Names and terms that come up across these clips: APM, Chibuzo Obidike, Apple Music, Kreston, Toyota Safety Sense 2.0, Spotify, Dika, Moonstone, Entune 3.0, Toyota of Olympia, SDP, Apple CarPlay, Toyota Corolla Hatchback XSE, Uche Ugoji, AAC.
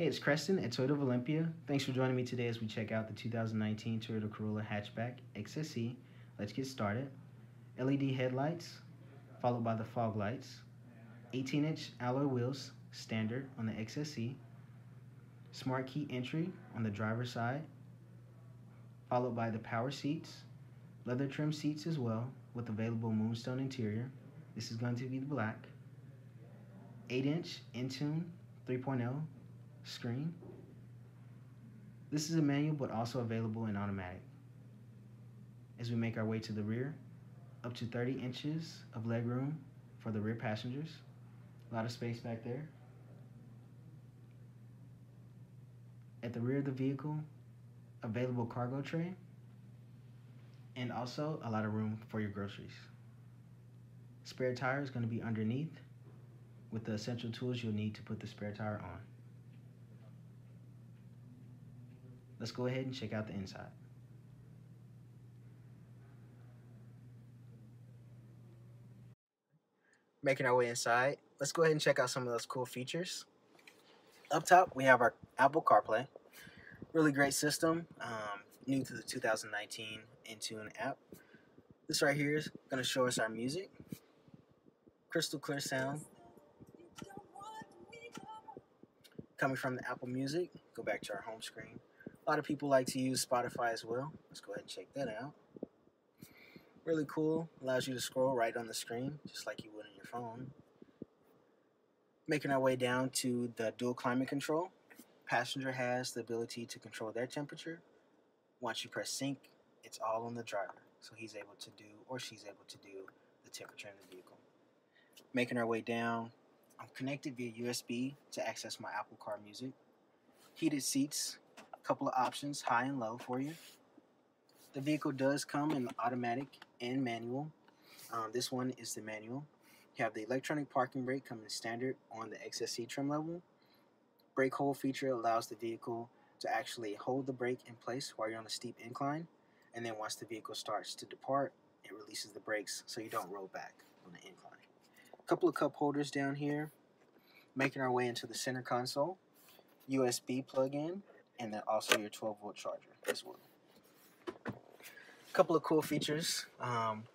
Hey, it's Creston at Toyota of Olympia. Thanks for joining me today as we check out the 2019 Toyota Corolla Hatchback XSE. Let's get started. LED headlights, followed by the fog lights. 18-inch alloy wheels, standard on the XSE. Smart key entry on the driver's side, followed by the power seats. Leather trim seats as well, with available Moonstone interior. This is going to be the black. 8-inch Entune 3.0. screen. This is a manual but also available in automatic. As we make our way to the rear, up to 30 inches of legroom for the rear passengers. A lot of space back there. At the rear of the vehicle, available cargo tray and also a lot of room for your groceries. Spare tire is going to be underneath with the essential tools you'll need to put the spare tire on. Let's go ahead and check out the inside. Making our way inside, let's go ahead and check out some of those cool features. Up top, we have our Apple CarPlay. Really great system, new to the 2019 Entune app. This right here is gonna show us our music. Crystal clear sound. Coming from the Apple Music, go back to our home screen. A lot of people like to use Spotify as well. Let's go ahead and check that out. Really cool. Allows you to scroll right on the screen, just like you would on your phone. Making our way down to the dual climate control. Passenger has the ability to control their temperature. Once you press sync, it's all on the driver. So he's able to do, or she's able to do, the temperature in the vehicle. Making our way down, I'm connected via USB to access my Apple Car Music. Heated seats. Couple of options, high and low for you. The vehicle does come in automatic and manual. This one is the manual. You have the electronic parking brake coming standard on the XSE trim level. Brake hold feature allows the vehicle to actually hold the brake in place while you're on a steep incline. And then once the vehicle starts to depart, it releases the brakes so you don't roll back on the incline. A couple of cup holders down here. Making our way into the center console. USB plug-in. And then also your 12-volt charger as well. A couple of cool features.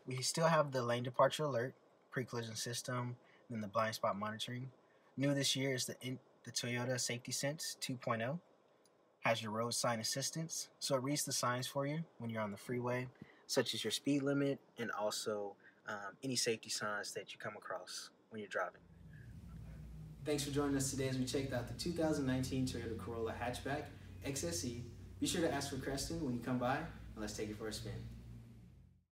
We still have the lane departure alert, pre-collision system, and then the blind spot monitoring. New this year is the Toyota Safety Sense 2.0. Has your road sign assistance, so it reads the signs for you when you're on the freeway, such as your speed limit and also any safety signs that you come across when you're driving. Thanks for joining us today as we checked out the 2019 Toyota Corolla Hatchback XSE. Be sure to ask for Creston when you come by, and let's take it for a spin.